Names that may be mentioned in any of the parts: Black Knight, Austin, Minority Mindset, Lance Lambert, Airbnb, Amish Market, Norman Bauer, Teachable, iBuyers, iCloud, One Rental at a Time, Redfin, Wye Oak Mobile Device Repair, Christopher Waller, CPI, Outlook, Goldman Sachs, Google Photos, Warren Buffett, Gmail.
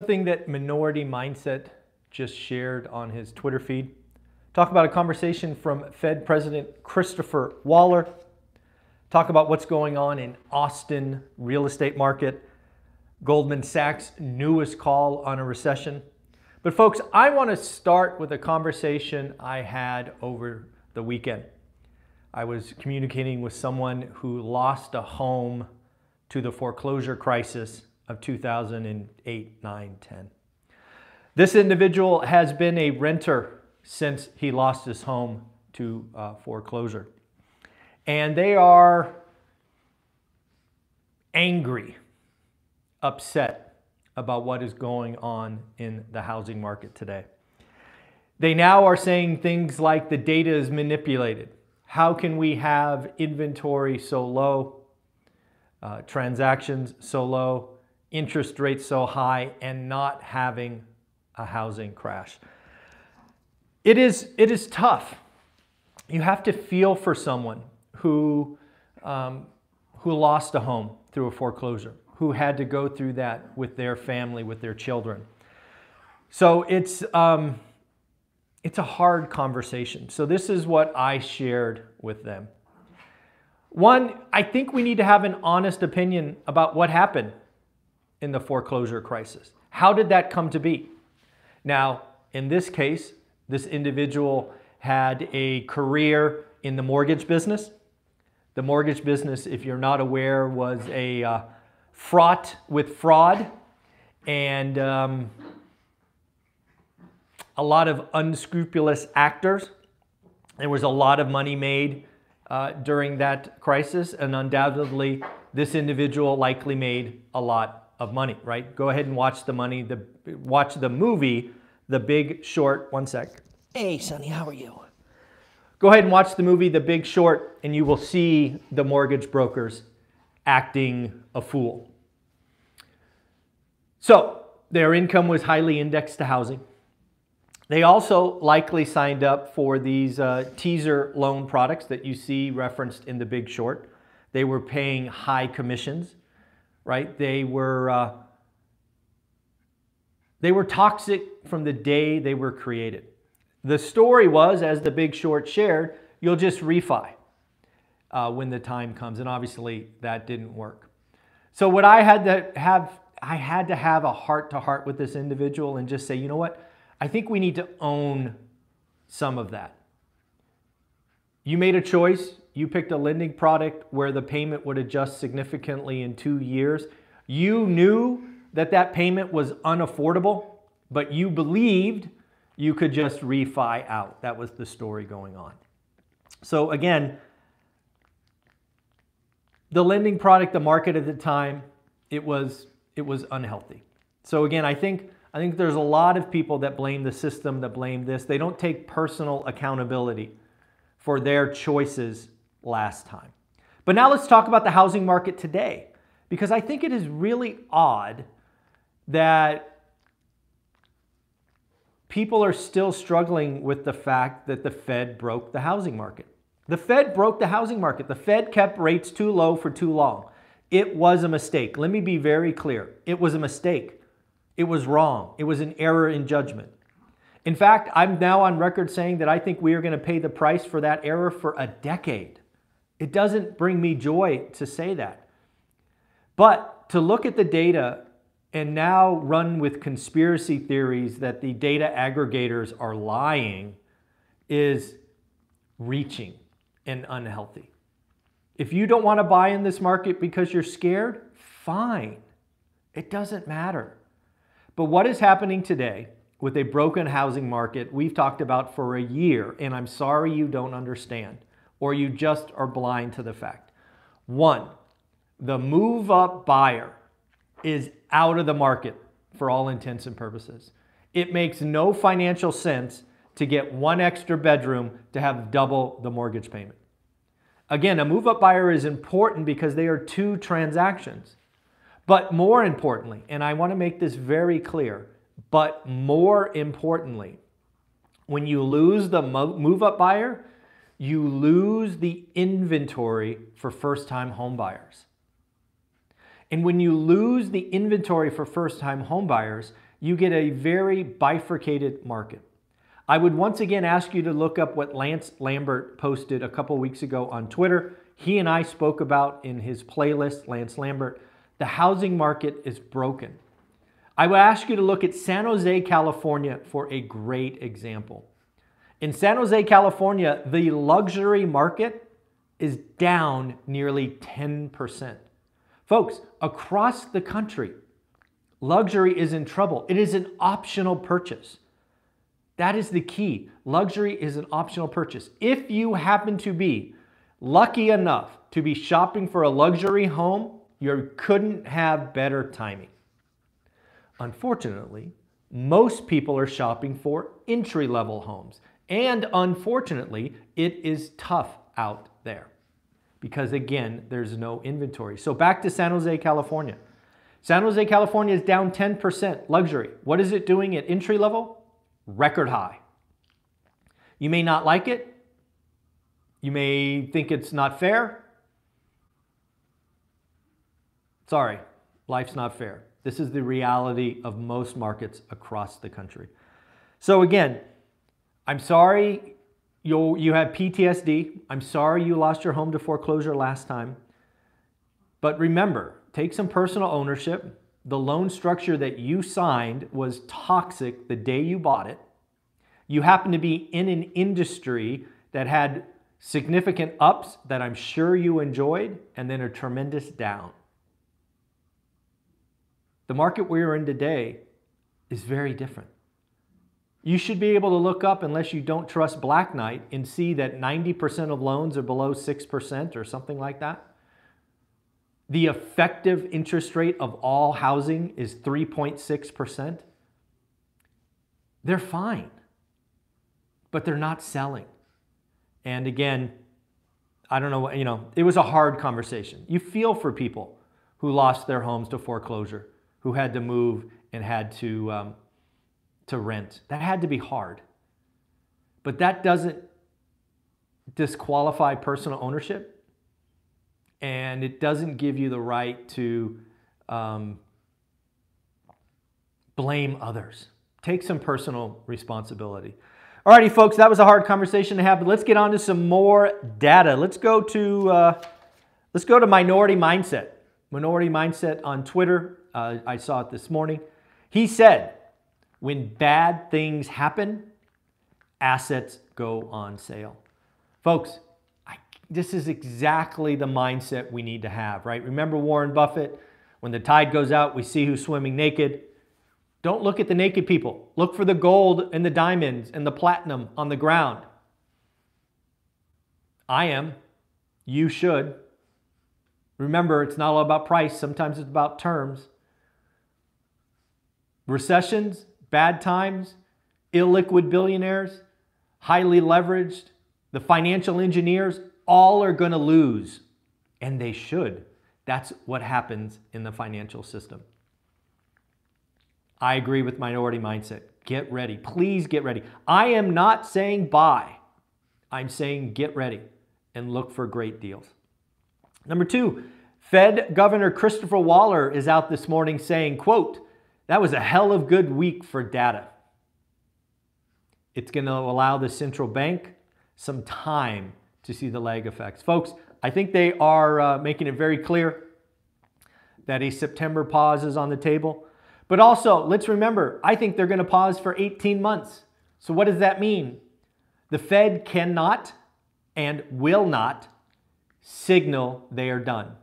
Something that Minority Mindset just shared on his Twitter feed. Talk about a conversation from Fed President Christopher Waller. Talk about what's going on in Austin real estate market. Goldman Sachs' newest call on a recession. But folks, I want to start with a conversation I had over the weekend. I was communicating with someone who lost a home to the foreclosure crisis of 2008, 9, 10. This individual has been a renter since he lost his home to foreclosure. And they are angry, upset about what is going on in the housing market today. They now are saying things like the data is manipulated. How can we have inventory so low, transactions so low, interest rates so high, and not having a housing crash? It is tough. You have to feel for someone who lost a home through a foreclosure, who had to go through that with their family, with their children. So it's a hard conversation. So this is what I shared with them. One, I think we need to have an honest opinion about what happened in the foreclosure crisis. How did that come to be? Now, in this case, this individual had a career in the mortgage business. The mortgage business, if you're not aware, was a fraught with fraud and a lot of unscrupulous actors. There was a lot of money made during that crisis, and undoubtedly this individual likely made a lot of money, right? Go ahead and watch the movie The Big Short. One sec. Hey, Sonny, how are you? Go ahead and watch the movie The Big Short, and you will see the mortgage brokers acting a fool. So their income was highly indexed to housing. They also likely signed up for these teaser loan products that you see referenced in The Big Short. They were paying high commissions, right? They were toxic from the day they were created. The story was, as The Big Short shared, you'll just refi when the time comes, and obviously that didn't work. So what I had to have a heart-to-heart with this individual and just say, you know what? I think we need to own some of that. You made a choice. You picked a lending product where the payment would adjust significantly in 2 years. You knew that that payment was unaffordable, but you believed you could just refi out. That was the story going on. So again, the lending product, the market at the time, it was unhealthy. So again, I think there's a lot of people that blame the system, that blame this. They don't take personal accountability for their choices last time. But now let's talk about the housing market today, because I think it is really odd that people are still struggling with the fact that the Fed broke the housing market. The Fed broke the housing market. The Fed kept rates too low for too long. It was a mistake. Let me be very clear. It was a mistake. It was wrong. It was an error in judgment. In fact, I'm now on record saying that I think we are going to pay the price for that error for a decade. It doesn't bring me joy to say that. But to look at the data and now run with conspiracy theories that the data aggregators are lying is reaching and unhealthy. If you don't want to buy in this market because you're scared, fine. It doesn't matter. But what is happening today with a broken housing market we've talked about for a year, and I'm sorry you don't understand, or you just are blind to the fact. One, the move-up buyer is out of the market for all intents and purposes. It makes no financial sense to get one extra bedroom to have double the mortgage payment. Again, a move-up buyer is important because they are two transactions. But more importantly, and I want to make this very clear, but more importantly, when you lose the move-up buyer, you lose the inventory for first-time home buyers. And when you lose the inventory for first-time home buyers, you get a very bifurcated market. I would once again ask you to look up what Lance Lambert posted a couple weeks ago on Twitter. He and I spoke about in his playlist, Lance Lambert, the housing market is broken. I would ask you to look at San Jose, California for a great example. In San Jose, California, the luxury market is down nearly 10%. Folks, across the country, luxury is in trouble. It is an optional purchase. That is the key. Luxury is an optional purchase. If you happen to be lucky enough to be shopping for a luxury home, you couldn't have better timing. Unfortunately, most people are shopping for entry-level homes. And unfortunately, it is tough out there because, again, there's no inventory. So back to San Jose, California. San Jose, California is down 10% luxury. What is it doing at entry level? Record high. You may not like it. You may think it's not fair. Sorry, life's not fair. This is the reality of most markets across the country. So again, I'm sorry you have PTSD. I'm sorry you lost your home to foreclosure last time. But remember, take some personal ownership. The loan structure that you signed was toxic the day you bought it. You happen to be in an industry that had significant ups that I'm sure you enjoyed, and then a tremendous down. The market we're in today is very different. You should be able to look up, unless you don't trust Black Knight, and see that 90% of loans are below 6% or something like that. The effective interest rate of all housing is 3.6%. They're fine, but they're not selling. And again, I don't know, it was a hard conversation. You feel for people who lost their homes to foreclosure, who had to move and had to rent. That had to be hard. But that doesn't disqualify personal ownership. And it doesn't give you the right to blame others. Take some personal responsibility. Alrighty, folks, that was a hard conversation to have, but let's get on to some more data. Let's go to Minority Mindset. Minority Mindset on Twitter. I saw it this morning. He said, "When bad things happen, assets go on sale." Folks, this is exactly the mindset we need to have, right? Remember Warren Buffett, when the tide goes out, we see who's swimming naked. Don't look at the naked people. Look for the gold and the diamonds and the platinum on the ground. I am. You should. Remember, it's not all about price. Sometimes it's about terms. Recessions, bad times, illiquid billionaires, highly leveraged, the financial engineers, all are going to lose, and they should. That's what happens in the financial system. I agree with Minority Mindset. Get ready. Please get ready. I am not saying buy. I'm saying get ready and look for great deals. Number two, Fed Governor Christopher Waller is out this morning saying, quote, "That was a hell of a good week for data." It's going to allow the central bank some time to see the lag effects. Folks, I think they are making it very clear that a September pause is on the table. But also, let's remember, I think they're going to pause for 18 months. So what does that mean? The Fed cannot and will not signal they are done.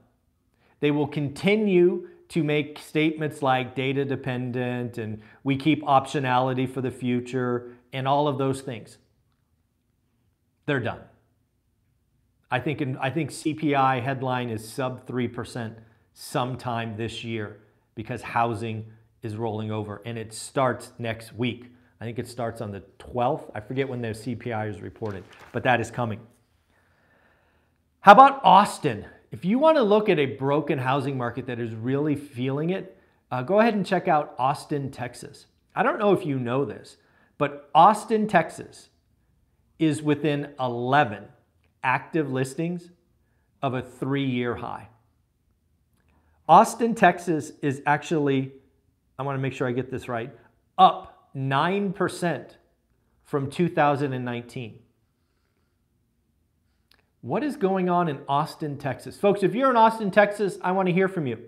They will continue to make statements like data dependent and we keep optionality for the future and all of those things. They're done. I think CPI headline is sub 3% sometime this year because housing is rolling over, and it starts next week. I think it starts on the 12th. I forget when the CPI is reported, but that is coming. How about Austin? If you want to look at a broken housing market that is really feeling it, go ahead and check out Austin, Texas. I don't know if you know this, but Austin, Texas is within 11 active listings of a 3-year high. Austin, Texas is actually, I want to make sure I get this right, up 9% from 2019. What is going on in Austin, Texas? Folks, if you're in Austin, Texas, I want to hear from you.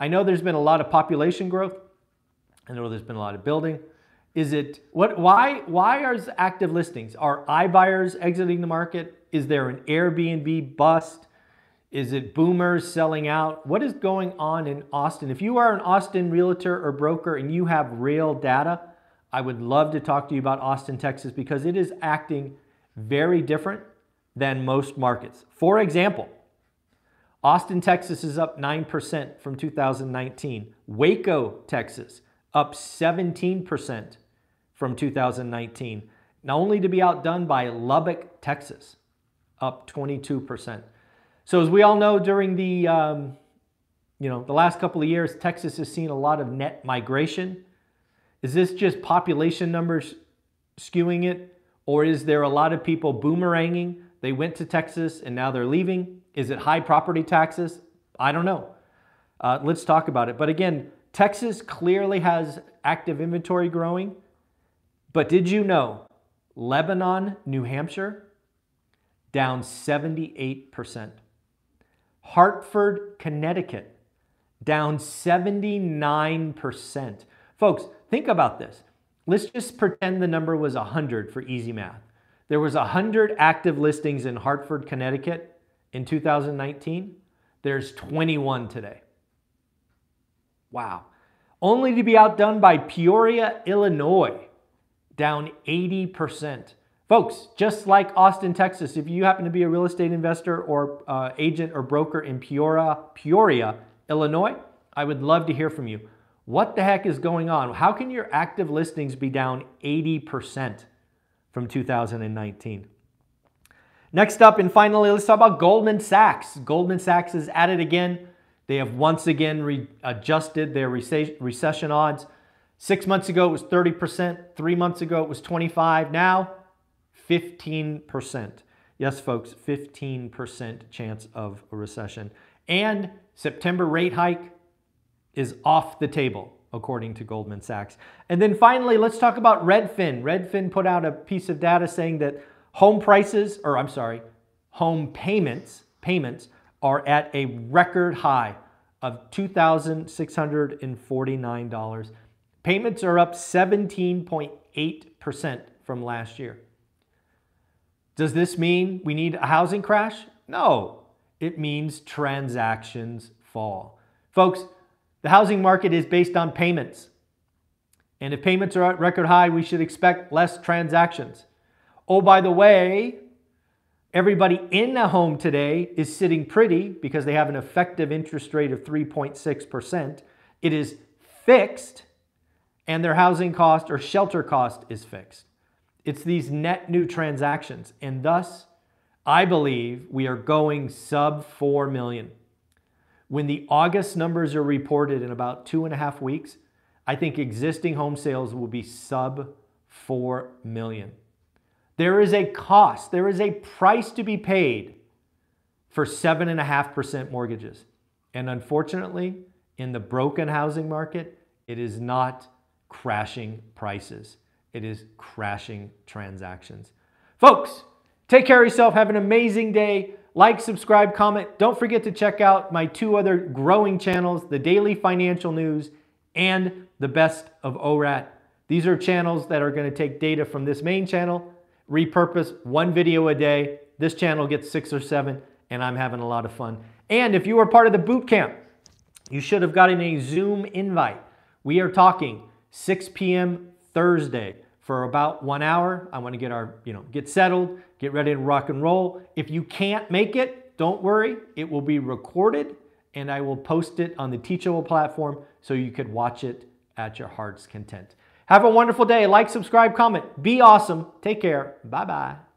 I know there's been a lot of population growth. I know there's been a lot of building. Is it, why are active listings? Are iBuyers exiting the market? Is there an Airbnb bust? Is it boomers selling out? What is going on in Austin? If you are an Austin realtor or broker and you have real data, I would love to talk to you about Austin, Texas, because it is acting very different than most markets. For example, Austin, Texas is up 9% from 2019. Waco, Texas, up 17% from 2019. Not only to be outdone by Lubbock, Texas, up 22%. So as we all know, during the the last couple of years, Texas has seen a lot of net migration. Is this just population numbers skewing it, or is there a lot of people boomeranging? They went to Texas and now they're leaving. Is it high property taxes? I don't know. Let's talk about it. But again, Texas clearly has active inventory growing. But did you know Lebanon, New Hampshire, down 78%. Hartford, Connecticut, down 79%. Folks, think about this. Let's just pretend the number was 100 for easy math. There was 100 active listings in Hartford, Connecticut in 2019. There's 21 today. Wow. Only to be outdone by Peoria, Illinois, down 80%. Folks, just like Austin, Texas, if you happen to be a real estate investor or agent or broker in Peoria, Illinois, I would love to hear from you. What the heck is going on? How can your active listings be down 80% from 2019? Next up and finally, let's talk about Goldman Sachs. Goldman Sachs is at it again. They have once again adjusted their recession odds. 6 months ago, it was 30%. 3 months ago, it was 25%. Now, 15%. Yes, folks, 15% chance of a recession. And September rate hike is off the table, according to Goldman Sachs. And then finally, let's talk about Redfin. Redfin put out a piece of data saying that home payments are at a record high of $2,649. Payments are up 17.8% from last year. Does this mean we need a housing crash? No, it means transactions fall. Folks, the housing market is based on payments. And if payments are at record high, we should expect less transactions. Oh, by the way, everybody in a home today is sitting pretty because they have an effective interest rate of 3.6%. It is fixed, and their housing cost or shelter cost is fixed. It's these net new transactions, and thus, I believe we are going sub 4 million. When the August numbers are reported in about 2.5 weeks, I think existing home sales will be sub 4 million. There is a cost, there is a price to be paid for 7.5% mortgages. And unfortunately, in the broken housing market, it is not crashing prices. It is crashing transactions. Folks, take care of yourself. Have an amazing day. Like, subscribe, comment. Don't forget to check out my two other growing channels, The Daily Financial News and The Best of ORAT. These are channels that are going to take data from this main channel, repurpose one video a day. This channel gets 6 or 7, and I'm having a lot of fun. And if you were part of the boot camp, you should have gotten a Zoom invite. We are talking 6 p.m. Thursday for about 1 hour. I want to get our, get settled, get ready to rock and roll. If you can't make it, don't worry. It will be recorded and I will post it on the Teachable platform so you could watch it at your heart's content. Have a wonderful day. Like, subscribe, comment. Be awesome. Take care. Bye-bye.